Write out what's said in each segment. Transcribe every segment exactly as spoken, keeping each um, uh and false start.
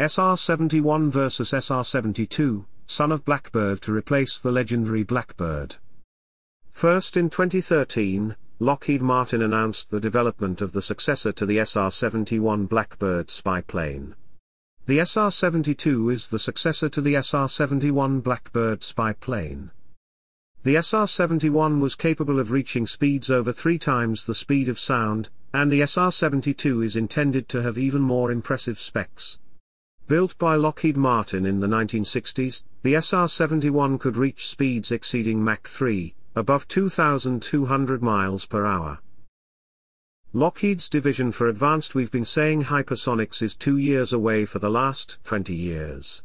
S R seventy-one versus S R seventy-two, son of Blackbird to replace the legendary Blackbird. First in twenty thirteen, Lockheed Martin announced the development of the successor to the S R seventy-one Blackbird spy plane. The S R seventy-two is the successor to the S R seventy-one Blackbird spy plane. The S R seventy-one was capable of reaching speeds over three times the speed of sound, and the S R seventy-two is intended to have even more impressive specs. Built by Lockheed Martin in the nineteen sixties, the S R seventy-one could reach speeds exceeding Mach three, above two thousand two hundred miles per hour. Lockheed's division for advanced we've been saying hypersonics is two years away for the last twenty years.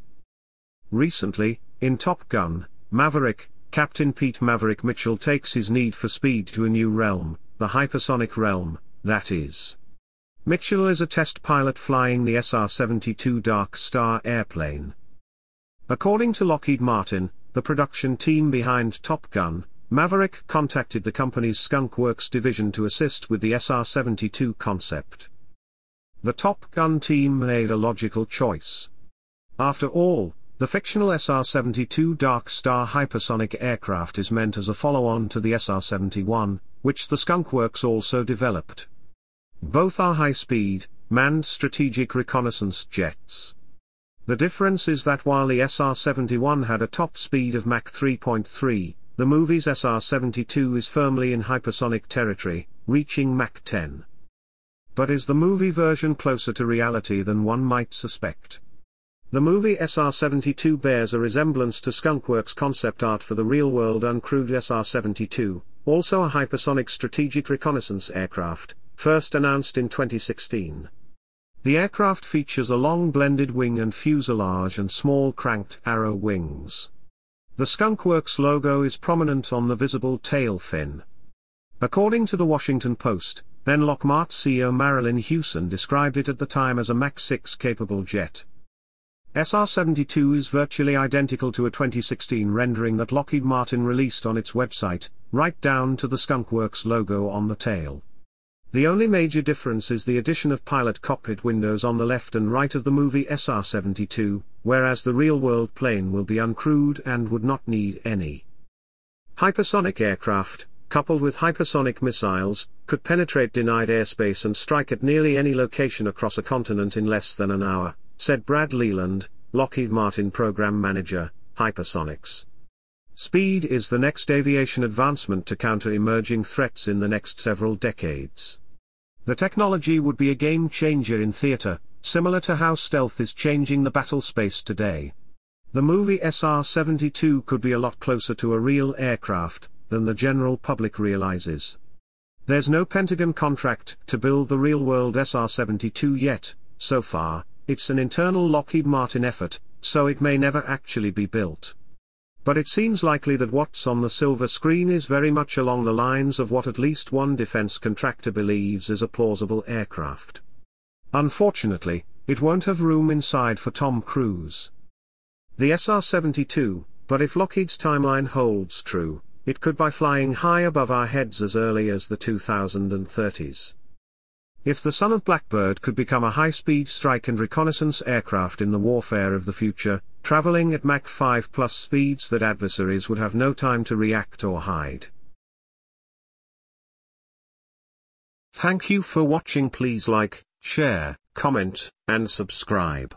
Recently, in Top Gun, Maverick, Captain Pete Maverick Mitchell takes his need for speed to a new realm, the hypersonic realm, that is. Mitchell is a test pilot flying the S R seventy-two Dark Star airplane. According to Lockheed Martin, the production team behind Top Gun, Maverick contacted the company's Skunk Works division to assist with the S R seventy-two concept. The Top Gun team made a logical choice. After all, the fictional S R seventy-two Dark Star hypersonic aircraft is meant as a follow-on to the S R seventy-one, which the Skunk Works also developed. Both are high-speed, manned strategic reconnaissance jets. The difference is that while the S R seventy-one had a top speed of Mach three point three, the movie's S R seventy-two is firmly in hypersonic territory, reaching Mach ten. But is the movie version closer to reality than one might suspect? The movie S R seventy-two bears a resemblance to Skunk Works concept art for the real-world uncrewed S R seventy-two, also a hypersonic strategic reconnaissance aircraft, first announced in twenty sixteen. The aircraft features a long blended wing and fuselage and small cranked arrow wings. The Skunk Works logo is prominent on the visible tail fin. According to the Washington Post, then Lockmart C E O Marilyn Hewson described it at the time as a Mach six capable jet. S R seventy-two is virtually identical to a twenty sixteen rendering that Lockheed Martin released on its website, right down to the Skunk Works logo on the tail. The only major difference is the addition of pilot cockpit windows on the left and right of the movie S R seventy-two, whereas the real-world plane will be uncrewed and would not need any. Hypersonic aircraft, coupled with hypersonic missiles, could penetrate denied airspace and strike at nearly any location across a continent in less than an hour, said Brad Leland, Lockheed Martin Program Manager, Hypersonics. Speed is the next aviation advancement to counter emerging threats in the next several decades. The technology would be a game changer in theater, similar to how stealth is changing the battle space today. The movie S R seventy-two could be a lot closer to a real aircraft than the general public realizes. There's no Pentagon contract to build the real-world S R seventy-two yet, so far. It's an internal Lockheed Martin effort, so it may never actually be built. But it seems likely that what's on the silver screen is very much along the lines of what at least one defense contractor believes is a plausible aircraft. Unfortunately, it won't have room inside for Tom Cruise. The S R seventy-two, but if Lockheed's timeline holds true, it could be flying high above our heads as early as the two thousand thirties. If the son of Blackbird could become a high-speed strike and reconnaissance aircraft in the warfare of the future, traveling at Mach five plus speeds that adversaries would have no time to react or hide. Thank you for watching. Please like, share, comment, and subscribe.